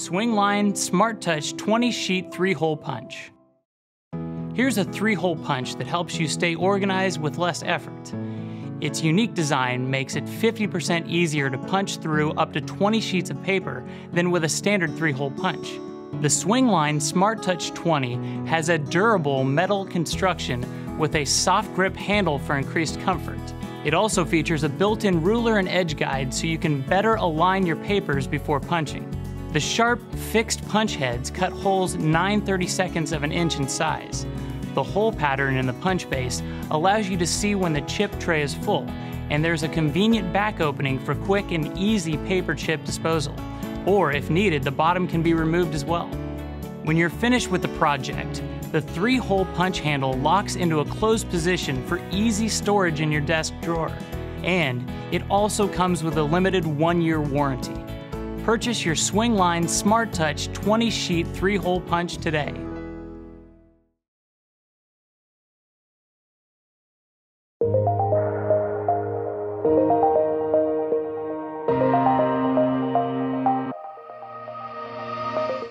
Swingline SmartTouch 20-sheet 3-hole punch. Here's a 3-hole punch that helps you stay organized with less effort. Its unique design makes it 50% easier to punch through up to 20 sheets of paper than with a standard 3-hole punch. The Swingline SmartTouch 20 has a durable metal construction with a soft grip handle for increased comfort. It also features a built-in ruler and edge guide so you can better align your papers before punching. The sharp, fixed punch heads cut holes 9/32 of an inch in size. The hole pattern in the punch base allows you to see when the chip tray is full, and there's a convenient back opening for quick and easy paper chip disposal. Or if needed, the bottom can be removed as well. When you're finished with the project, the 3-hole punch handle locks into a closed position for easy storage in your desk drawer. And it also comes with a limited 1-year warranty. Purchase your Swingline SmartTouch 20-sheet 3-hole punch today.